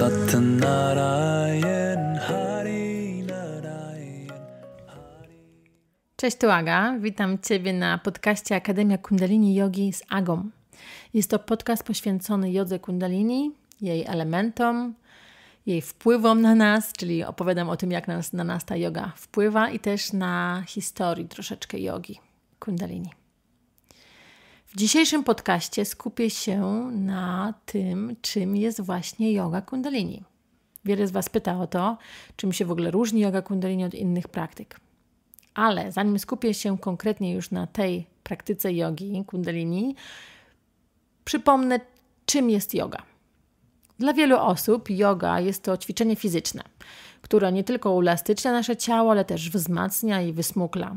Sat Narayan Haree Narayan Haree. Cześć, tu Aga. Witam Ciebie na podcaście Akademia Kundalini Jogi z Agą. Jest to podcast poświęcony jodze Kundalini, jej elementom, jej wpływom na nas, czyli opowiadam o tym, jak na nas ta joga wpływa i też na historii troszeczkę jogi Kundalini. W dzisiejszym podcaście skupię się na tym, czym jest właśnie joga Kundalini. Wiele z Was pyta o to, czym się w ogóle różni joga Kundalini od innych praktyk. Ale zanim skupię się konkretnie już na tej praktyce jogi Kundalini, przypomnę, czym jest joga. Dla wielu osób joga jest to ćwiczenie fizyczne, które nie tylko uelastycznia nasze ciało, ale też wzmacnia i wysmukla.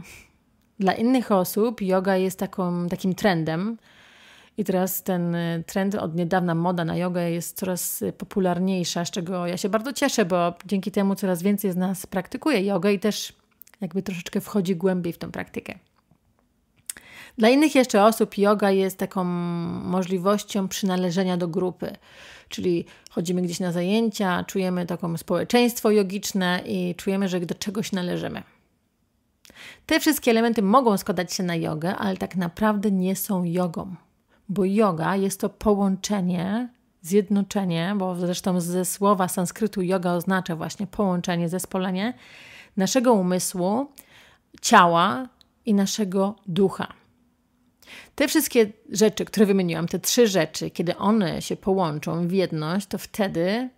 Dla innych osób joga jest takim trendem i teraz ten trend, od niedawna moda na jogę jest coraz popularniejsza, z czego ja się bardzo cieszę, bo dzięki temu coraz więcej z nas praktykuje jogę i też jakby troszeczkę wchodzi głębiej w tę praktykę. Dla innych jeszcze osób joga jest taką możliwością przynależenia do grupy, czyli chodzimy gdzieś na zajęcia, czujemy taką społeczeństwo jogiczne i czujemy, że do czegoś należymy. Te wszystkie elementy mogą składać się na jogę, ale tak naprawdę nie są jogą, bo joga jest to połączenie, zjednoczenie, bo zresztą ze słowa sanskrytu joga oznacza właśnie połączenie, zespolenie naszego umysłu, ciała i naszego ducha. Te wszystkie rzeczy, które wymieniłam, te trzy rzeczy, kiedy one się połączą w jedność, to wtedy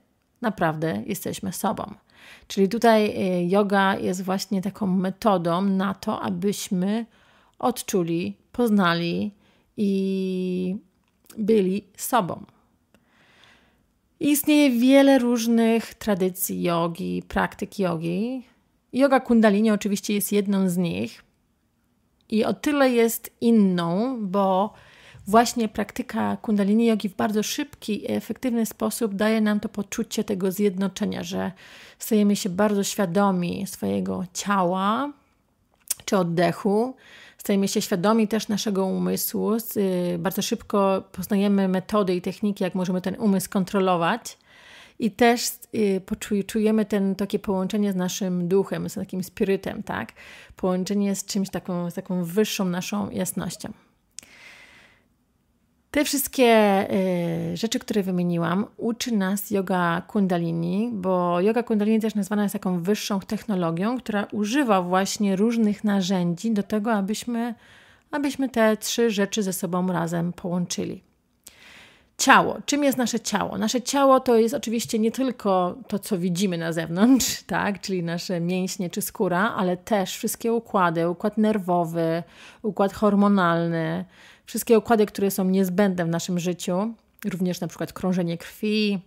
naprawdę jesteśmy sobą. Czyli tutaj joga jest właśnie taką metodą na to, abyśmy odczuli, poznali i byli sobą. Istnieje wiele różnych tradycji jogi, praktyk jogi. Joga Kundalini oczywiście jest jedną z nich i o tyle jest inną, bo właśnie praktyka Kundalini jogi w bardzo szybki i efektywny sposób daje nam to poczucie tego zjednoczenia, że stajemy się bardzo świadomi swojego ciała czy oddechu, stajemy się świadomi też naszego umysłu, bardzo szybko poznajemy metody i techniki, jak możemy ten umysł kontrolować i też czujemy takie połączenie z naszym duchem, z takim spirytem, tak? Połączenie z czymś taką, z taką wyższą naszą jasnością. Te wszystkie rzeczy, które wymieniłam, uczy nas joga Kundalini, bo joga Kundalini też nazwana jest taką wyższą technologią, która używa właśnie różnych narzędzi do tego, abyśmy te trzy rzeczy ze sobą razem połączyli. Ciało. Czym jest nasze ciało? Nasze ciało to jest oczywiście nie tylko to, co widzimy na zewnątrz, tak? Czyli nasze mięśnie czy skóra, ale też wszystkie układy, układ nerwowy, układ hormonalny, wszystkie układy, które są niezbędne w naszym życiu, również na przykład krążenie krwi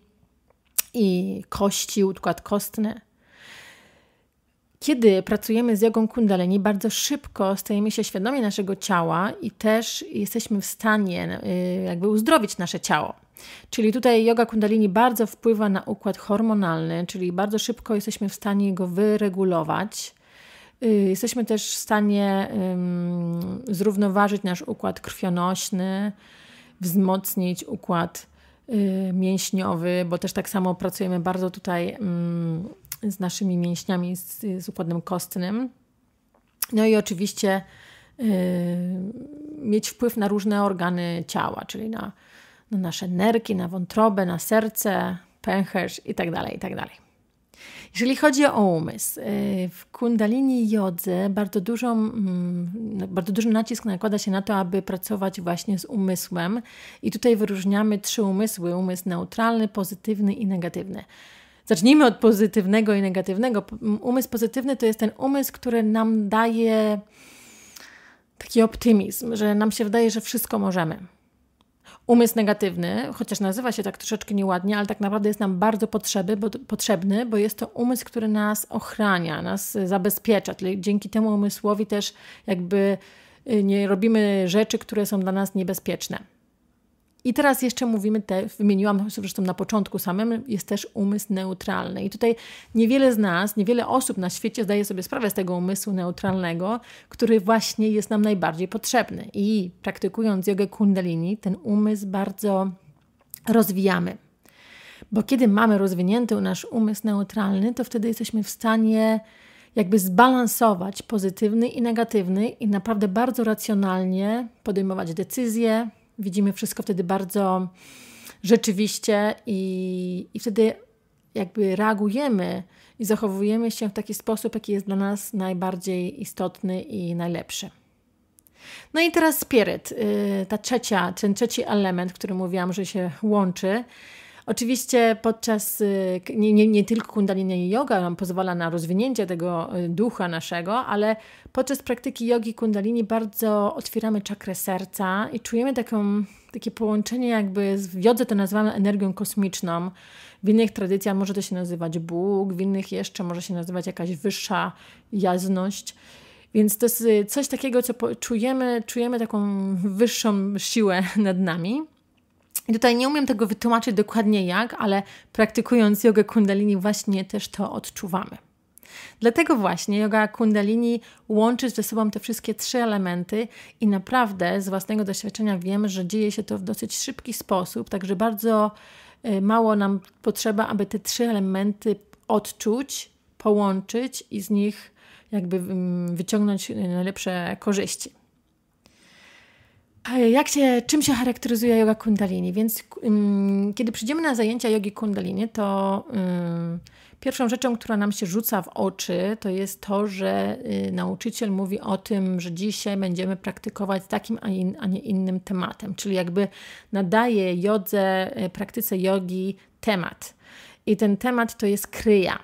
i kości, układ kostny. Kiedy pracujemy z jogą Kundalini, bardzo szybko stajemy się świadomi naszego ciała i też jesteśmy w stanie jakby uzdrowić nasze ciało. Czyli tutaj joga Kundalini bardzo wpływa na układ hormonalny, czyli bardzo szybko jesteśmy w stanie go wyregulować. Jesteśmy też w stanie zrównoważyć nasz układ krwionośny, wzmocnić układ mięśniowy, bo też tak samo pracujemy bardzo tutaj z naszymi mięśniami, z układem kostnym. No i oczywiście mieć wpływ na różne organy ciała, czyli na nasze nerki, na wątrobę, na serce, pęcherz itd., itd. Jeżeli chodzi o umysł, w Kundalini jodze bardzo duży nacisk nakłada się na to, aby pracować właśnie z umysłem i tutaj wyróżniamy trzy umysły: umysł neutralny, pozytywny i negatywny. Zacznijmy od pozytywnego i negatywnego. Umysł pozytywny to jest ten umysł, który nam daje taki optymizm, że nam się wydaje, że wszystko możemy. Umysł negatywny, chociaż nazywa się tak troszeczkę nieładnie, ale tak naprawdę jest nam bardzo potrzebny, bo jest to umysł, który nas ochrania, nas zabezpiecza. Dzięki temu umysłowi też jakby nie robimy rzeczy, które są dla nas niebezpieczne. I teraz jeszcze wymieniłam zresztą na początku samym, jest też umysł neutralny. I tutaj niewiele osób na świecie zdaje sobie sprawę z tego umysłu neutralnego, który właśnie jest nam najbardziej potrzebny. I praktykując jogę Kundalini, ten umysł bardzo rozwijamy. Bo kiedy mamy rozwinięty nasz umysł neutralny, to wtedy jesteśmy w stanie jakby zbalansować pozytywny i negatywny i naprawdę bardzo racjonalnie podejmować decyzje. Widzimy wszystko wtedy bardzo rzeczywiście i wtedy jakby reagujemy i zachowujemy się w taki sposób, jaki jest dla nas najbardziej istotny i najlepszy. No i teraz spiryt, ten trzeci element, który mówiłam, że się łączy. Oczywiście podczas, nie tylko Kundalini Yoga nam pozwala na rozwinięcie tego ducha naszego, ale podczas praktyki jogi Kundalini bardzo otwieramy czakrę serca i czujemy takie połączenie jakby, w jodze to nazywamy energią kosmiczną. W innych tradycjach może to się nazywać Bóg, w innych jeszcze może się nazywać jakaś wyższa jasność. Więc to jest coś takiego, co czujemy taką wyższą siłę nad nami. I tutaj nie umiem tego wytłumaczyć dokładnie jak, ale praktykując jogę Kundalini właśnie też to odczuwamy. Dlatego właśnie joga Kundalini łączy ze sobą te wszystkie trzy elementy i naprawdę z własnego doświadczenia wiem, że dzieje się to w dosyć szybki sposób, także bardzo mało nam potrzeba, aby te trzy elementy odczuć, połączyć i z nich jakby wyciągnąć najlepsze korzyści. Czym się charakteryzuje joga Kundalini? Więc kiedy przyjdziemy na zajęcia jogi Kundalini, to pierwszą rzeczą, która nam się rzuca w oczy, to jest to, że nauczyciel mówi o tym, że dzisiaj będziemy praktykować takim, a nie innym tematem. Czyli jakby nadaje jodze, praktyce jogi temat. I ten temat to jest kryja.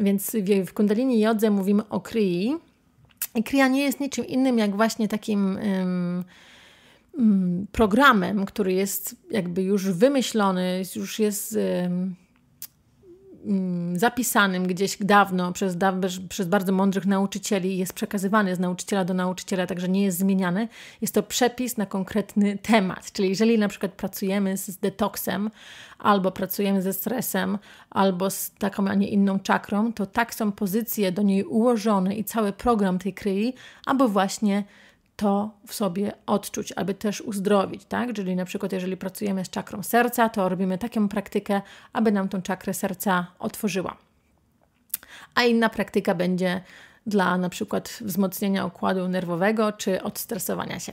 Więc w Kundalini jodze mówimy o kryi. I kryja nie jest niczym innym jak właśnie takim programem, który jest jakby już wymyślony, już jest zapisanym gdzieś dawno przez bardzo mądrych nauczycieli, jest przekazywany z nauczyciela do nauczyciela, także nie jest zmieniany. Jest to przepis na konkretny temat, czyli jeżeli na przykład pracujemy z detoksem, albo pracujemy ze stresem, albo z taką, a nie inną czakrą, to tak są pozycje do niej ułożone i cały program tej kryi, albo właśnie to w sobie odczuć, aby też uzdrowić, tak? Czyli na przykład jeżeli pracujemy z czakrą serca, to robimy taką praktykę, aby nam tą czakrę serca otworzyła. A inna praktyka będzie dla na przykład wzmocnienia układu nerwowego czy odstresowania się.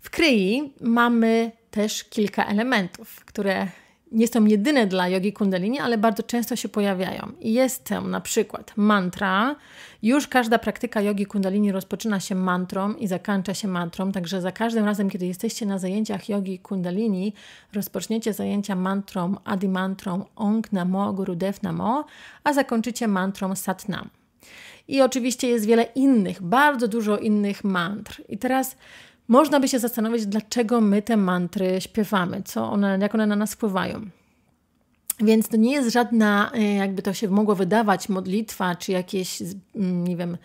W kryi mamy też kilka elementów, które nie są jedyne dla jogi Kundalini, ale bardzo często się pojawiają. Jest tam na przykład mantra. Już każda praktyka jogi Kundalini rozpoczyna się mantrą i zakończa się mantrą, także za każdym razem, kiedy jesteście na zajęciach jogi Kundalini, rozpoczniecie zajęcia mantrą, adi mantrą, ong namo guru dev namo, a zakończycie mantrą Sat Nam. I oczywiście jest wiele innych, bardzo dużo innych mantr. I teraz można by się zastanowić, dlaczego my te mantry śpiewamy, jak one na nas wpływają. Więc to nie jest żadna, jakby to się mogło wydawać, modlitwa czy jakieś, nie wiem,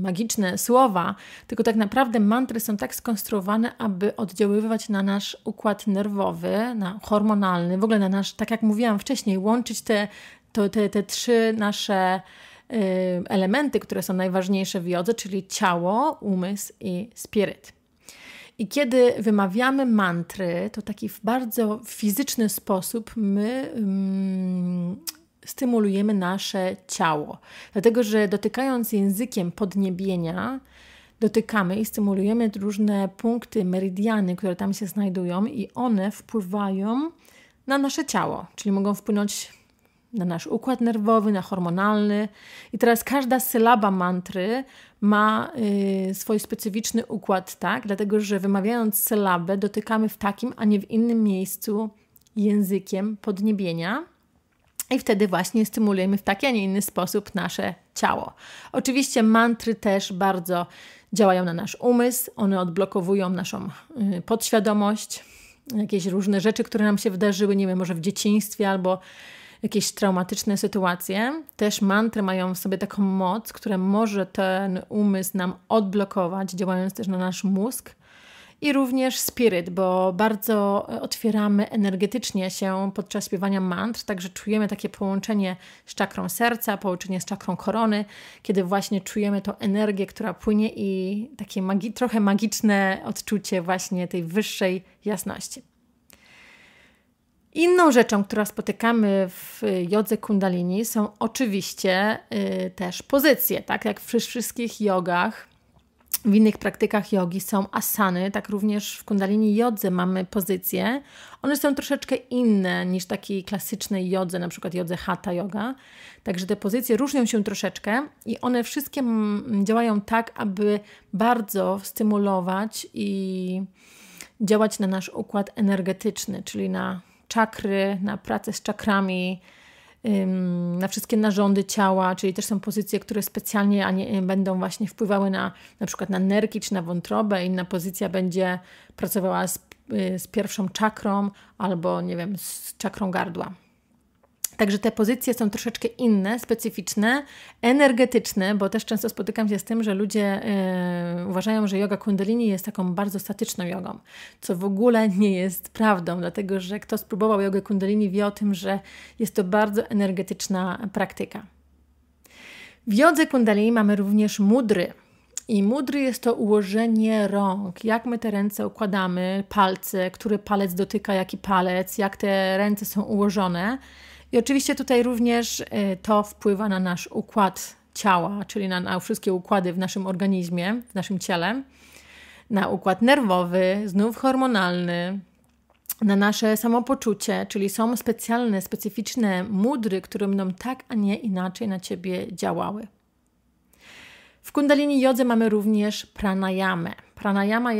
magiczne słowa, tylko tak naprawdę mantry są tak skonstruowane, aby oddziaływać na nasz układ nerwowy, na hormonalny, w ogóle na nasz, tak jak mówiłam wcześniej, łączyć te trzy nasze elementy, które są najważniejsze w jodze, czyli ciało, umysł i spiryt. I kiedy wymawiamy mantry, to taki w bardzo fizyczny sposób my stymulujemy nasze ciało. Dlatego, że dotykając językiem podniebienia, dotykamy i stymulujemy różne punkty, meridiany, które tam się znajdują i one wpływają na nasze ciało, czyli mogą wpłynąć na nasz układ nerwowy, na hormonalny. I teraz każda sylaba mantry ma swój specyficzny układ, tak? Dlatego, że wymawiając sylabę dotykamy w takim, a nie w innym miejscu językiem podniebienia i wtedy właśnie stymulujemy w taki, a nie inny sposób nasze ciało. Oczywiście mantry też bardzo działają na nasz umysł, one odblokowują naszą podświadomość, jakieś różne rzeczy, które nam się wydarzyły, nie wiem, może w dzieciństwie albo jakieś traumatyczne sytuacje. Też mantry mają w sobie taką moc, która może ten umysł nam odblokować, działając też na nasz mózg. I również spiryt, bo bardzo otwieramy energetycznie się podczas śpiewania mantr, także czujemy takie połączenie z czakrą serca, połączenie z czakrą korony, kiedy właśnie czujemy tą energię, która płynie i takie trochę magiczne odczucie właśnie tej wyższej jasności. Inną rzeczą, która spotykamy w jodze kundalini, są oczywiście też pozycje. Tak jak w wszystkich jogach, w innych praktykach jogi są asany, tak również w kundalini jodze mamy pozycje. One są troszeczkę inne niż takiej klasycznej jodze, na przykład jodze hatha yoga. Także te pozycje różnią się troszeczkę i one wszystkie działają tak, aby bardzo stymulować i działać na nasz układ energetyczny, czyli na czakry, na pracę z czakrami, na wszystkie narządy ciała, czyli też są pozycje, które specjalnie będą właśnie wpływały na przykład na nerki czy na wątrobę. Inna pozycja będzie pracowała z pierwszą czakrą albo, nie wiem, z czakrą gardła. Także te pozycje są troszeczkę inne, specyficzne, energetyczne, bo też często spotykam się z tym, że ludzie uważają, że joga kundalini jest taką bardzo statyczną jogą, co w ogóle nie jest prawdą, dlatego że kto spróbował jogę kundalini, wie o tym, że jest to bardzo energetyczna praktyka. W jodze kundalini mamy również mudry. I mudry jest to ułożenie rąk, jak my te ręce układamy, palce, który palec dotyka jaki palec, jak te ręce są ułożone. I oczywiście tutaj również to wpływa na nasz układ ciała, czyli na wszystkie układy w naszym organizmie, w naszym ciele, na układ nerwowy, znów hormonalny, na nasze samopoczucie, czyli są specjalne, specyficzne mudry, które będą tak, a nie inaczej na Ciebie działały. W kundalini jodze mamy również pranayamę. Pranayama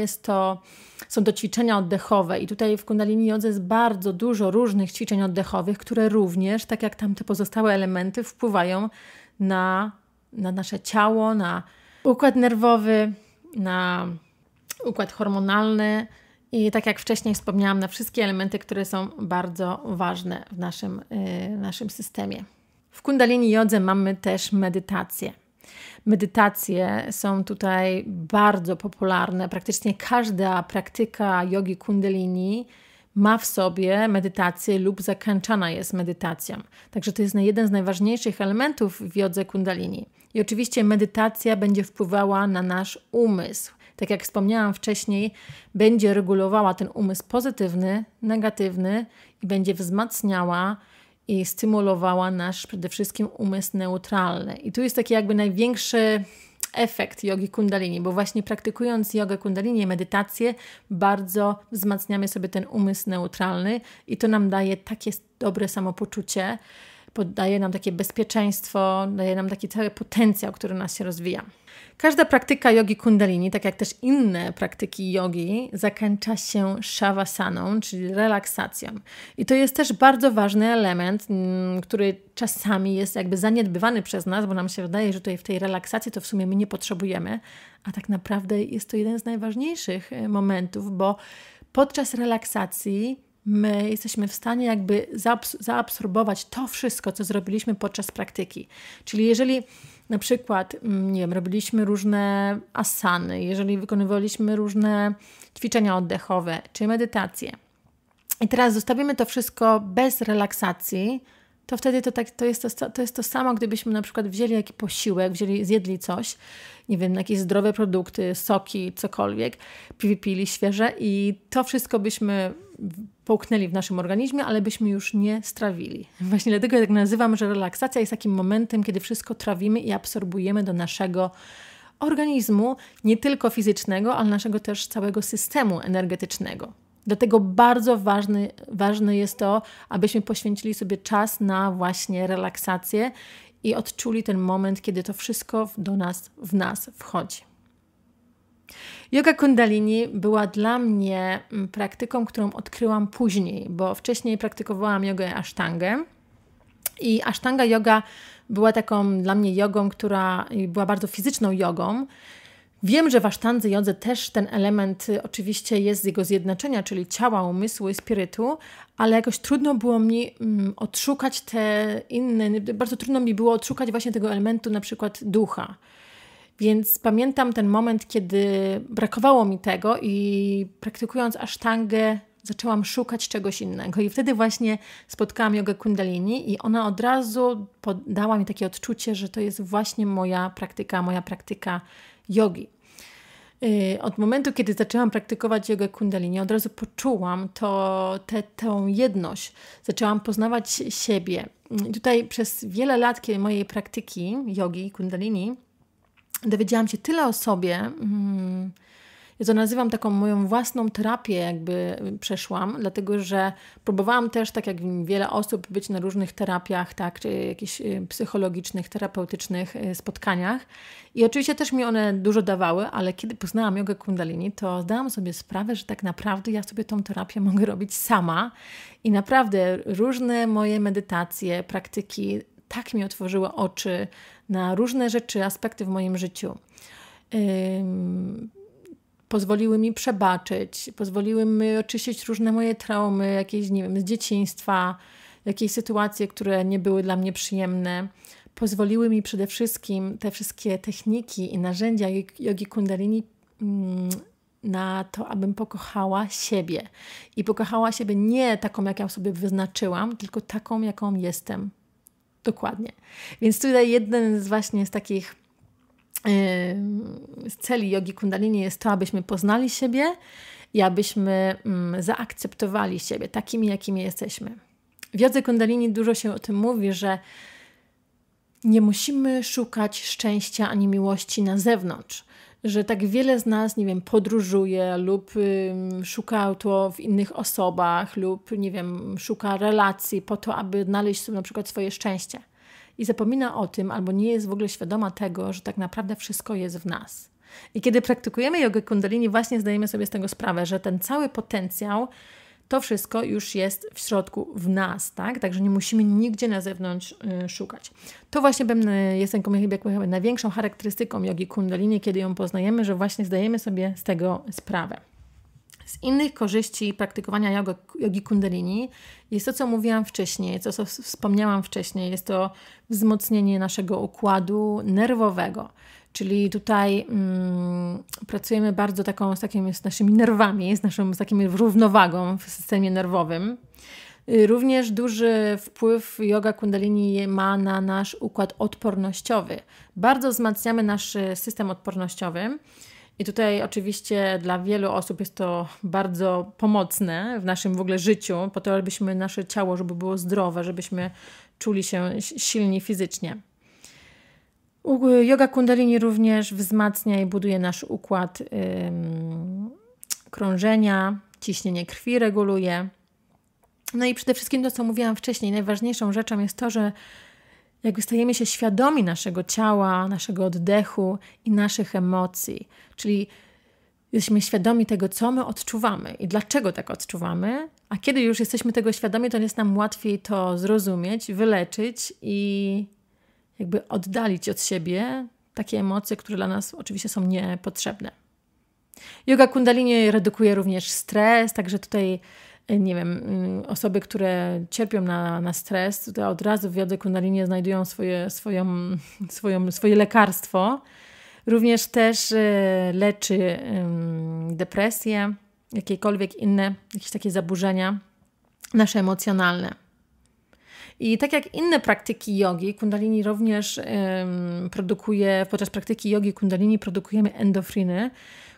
są to ćwiczenia oddechowe i tutaj w kundalini jodze jest bardzo dużo różnych ćwiczeń oddechowych, które również, tak jak tamte pozostałe elementy, wpływają na nasze ciało, na układ nerwowy, na układ hormonalny i tak jak wcześniej wspomniałam, na wszystkie elementy, które są bardzo ważne w naszym systemie. W kundalini jodze mamy też medytację. Medytacje są tutaj bardzo popularne. Praktycznie każda praktyka jogi kundalini ma w sobie medytację lub zakończana jest medytacją. Także to jest jeden z najważniejszych elementów w jodze kundalini. I oczywiście medytacja będzie wpływała na nasz umysł. Tak jak wspomniałam wcześniej, będzie regulowała ten umysł pozytywny, negatywny i będzie wzmacniała i stymulowała nasz przede wszystkim umysł neutralny. I tu jest taki jakby największy efekt jogi kundalini, bo właśnie praktykując jogę kundalini, medytację, bardzo wzmacniamy sobie ten umysł neutralny i to nam daje takie dobre samopoczucie, daje nam takie bezpieczeństwo, daje nam taki cały potencjał, który nas się rozwija. Każda praktyka jogi kundalini, tak jak też inne praktyki jogi, zakończa się shavasaną, czyli relaksacją. I to jest też bardzo ważny element, który czasami jest jakby zaniedbywany przez nas, bo nam się wydaje, że tutaj w tej relaksacji to w sumie my nie potrzebujemy, a tak naprawdę jest to jeden z najważniejszych momentów, bo podczas relaksacji my jesteśmy w stanie jakby zaabsorbować to wszystko, co zrobiliśmy podczas praktyki. Czyli jeżeli na przykład, nie wiem, robiliśmy różne asany, jeżeli wykonywaliśmy różne ćwiczenia oddechowe czy medytacje i teraz zostawimy to wszystko bez relaksacji, to wtedy to jest to samo, gdybyśmy na przykład wzięli jakiś posiłek, zjedli coś, nie wiem, jakieś zdrowe produkty, soki, cokolwiek, pili świeże i to wszystko byśmy połknęli w naszym organizmie, ale byśmy już nie strawili. Właśnie dlatego ja tak nazywam, że relaksacja jest takim momentem, kiedy wszystko trawimy i absorbujemy do naszego organizmu, nie tylko fizycznego, ale naszego też całego systemu energetycznego. Dlatego bardzo ważne jest to, abyśmy poświęcili sobie czas na właśnie relaksację i odczuli ten moment, kiedy to wszystko w nas wchodzi. Joga kundalini była dla mnie praktyką, którą odkryłam później, bo wcześniej praktykowałam jogę asztangę i asztanga joga była taką dla mnie jogą, która była bardzo fizyczną jogą. Wiem, że w asztandze jodze też ten element oczywiście jest z jego zjednoczenia, czyli ciała, umysłu i spirytu, ale jakoś trudno było mi odszukać te inne, bardzo trudno mi było odszukać właśnie tego elementu na przykład ducha. Więc pamiętam ten moment, kiedy brakowało mi tego i praktykując asztangę zaczęłam szukać czegoś innego. I wtedy właśnie spotkałam jogę kundalini i ona od razu dała mi takie odczucie, że to jest właśnie moja praktyka jogi. Od momentu, kiedy zaczęłam praktykować jogę kundalini, od razu poczułam tę jedność. Zaczęłam poznawać siebie. Tutaj przez wiele lat mojej praktyki jogi kundalini dowiedziałam się tyle o sobie. Ja to nazywam taką moją własną terapię, jakby przeszłam, dlatego że próbowałam też, tak jak wiele osób, być na różnych terapiach, tak, czy jakichś psychologicznych, terapeutycznych spotkaniach. I oczywiście też mi one dużo dawały, ale kiedy poznałam jogę kundalini, to zdałam sobie sprawę, że tak naprawdę ja sobie tą terapię mogę robić sama. I naprawdę różne moje medytacje, praktyki tak mi otworzyły oczy na różne rzeczy, aspekty w moim życiu. Pozwoliły mi przebaczyć, pozwoliły mi oczyścić różne moje traumy, jakieś, nie wiem, z dzieciństwa, jakieś sytuacje, które nie były dla mnie przyjemne. Pozwoliły mi przede wszystkim te wszystkie techniki i narzędzia jogi kundalini na to, abym pokochała siebie. I pokochała siebie nie taką, jak ja sobie wyznaczyłam, tylko taką, jaką jestem. Dokładnie. Więc tutaj jeden z właśnie z takich celi jogi kundalini jest to, abyśmy poznali siebie i abyśmy zaakceptowali siebie takimi, jakimi jesteśmy. W jodze kundalini dużo się o tym mówi, że nie musimy szukać szczęścia ani miłości na zewnątrz, że tak wiele z nas, nie wiem, podróżuje lub szuka to w innych osobach lub, nie wiem, szuka relacji po to, aby znaleźć sobie na przykład swoje szczęście. I zapomina o tym, albo nie jest w ogóle świadoma tego, że tak naprawdę wszystko jest w nas. I kiedy praktykujemy jogę kundalini, właśnie zdajemy sobie z tego sprawę, że ten cały potencjał, to wszystko już jest w środku, w nas, tak? Także nie musimy nigdzie na zewnątrz szukać. To właśnie jest chyba największą charakterystyką jogi kundalini, kiedy ją poznajemy, że właśnie zdajemy sobie z tego sprawę. Z innych korzyści praktykowania jogi kundalini jest to, co mówiłam wcześniej, co wspomniałam wcześniej, jest to wzmocnienie naszego układu nerwowego. Czyli tutaj pracujemy bardzo z naszymi nerwami, z takim równowagą w systemie nerwowym. Również duży wpływ joga kundalini ma na nasz układ odpornościowy. Bardzo wzmacniamy nasz system odpornościowy. I tutaj oczywiście dla wielu osób jest to bardzo pomocne w naszym w ogóle życiu, po to, żebyśmy nasze ciało, żeby było zdrowe, żebyśmy czuli się silni fizycznie. Joga kundalini również wzmacnia i buduje nasz układ krążenia, ciśnienie krwi reguluje. No i przede wszystkim to, co mówiłam wcześniej, najważniejszą rzeczą jest to, że jak stajemy się świadomi naszego ciała, naszego oddechu i naszych emocji, czyli jesteśmy świadomi tego, co my odczuwamy i dlaczego tak odczuwamy, a kiedy już jesteśmy tego świadomi, to jest nam łatwiej to zrozumieć, wyleczyć i jakby oddalić od siebie takie emocje, które dla nas oczywiście są niepotrzebne. Joga kundalini redukuje również stres, także tutaj nie wiem, osoby, które cierpią na stres, to od razu w jodze kundalini znajdują swoje lekarstwo. Również też leczy depresję, jakiekolwiek inne, jakieś takie zaburzenia nasze emocjonalne. I tak jak inne praktyki jogi, kundalini również podczas praktyki jogi kundalini produkujemy endorfiny,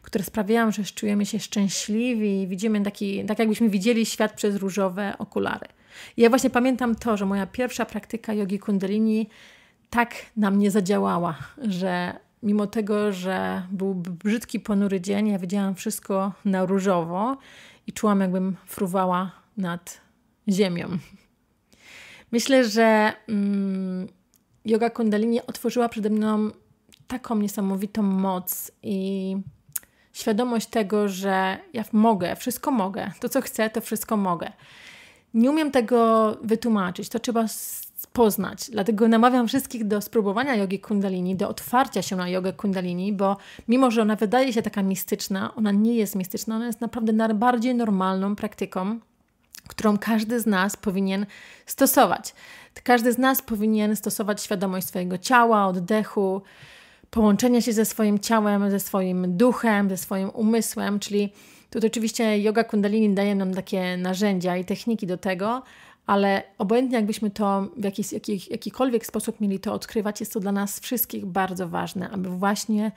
które sprawiają, że czujemy się szczęśliwi i widzimy tak jakbyśmy widzieli świat przez różowe okulary. I ja właśnie pamiętam to, że moja pierwsza praktyka jogi kundalini tak na mnie zadziałała, że mimo tego, że był brzydki, ponury dzień, ja widziałam wszystko na różowo i czułam, jakbym fruwała nad ziemią. Myślę, że joga kundalini otworzyła przede mną taką niesamowitą moc i świadomość tego, że ja mogę, wszystko mogę. To, co chcę, to wszystko mogę. Nie umiem tego wytłumaczyć, to trzeba poznać. Dlatego namawiam wszystkich do spróbowania jogi kundalini, do otwarcia się na jogę kundalini, bo mimo, że ona wydaje się taka mistyczna, ona nie jest mistyczna, ona jest naprawdę najbardziej normalną praktyką, którą każdy z nas powinien stosować. Każdy z nas powinien stosować świadomość swojego ciała, oddechu, połączenia się ze swoim ciałem, ze swoim duchem, ze swoim umysłem, czyli tutaj oczywiście joga kundalini daje nam takie narzędzia i techniki do tego, ale obojętnie jakbyśmy to w jakikolwiek sposób mieli to odkrywać, jest to dla nas wszystkich bardzo ważne, aby właśnie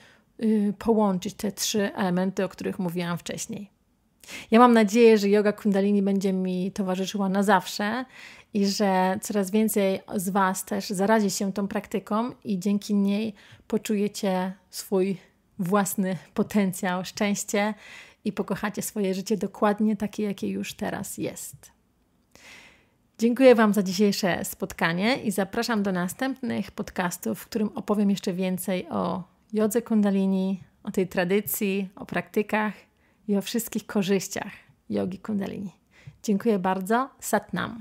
połączyć te trzy elementy, o których mówiłam wcześniej. Ja mam nadzieję, że joga kundalini będzie mi towarzyszyła na zawsze i że coraz więcej z Was też zarazi się tą praktyką i dzięki niej poczujecie swój własny potencjał, szczęście i pokochacie swoje życie dokładnie takie, jakie już teraz jest. Dziękuję Wam za dzisiejsze spotkanie i zapraszam do następnych podcastów, w którym opowiem jeszcze więcej o jodze kundalini, o tej tradycji, o praktykach i o wszystkich korzyściach jogi kundalini. Dziękuję bardzo. Sat Nam.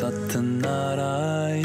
Sat Narayan.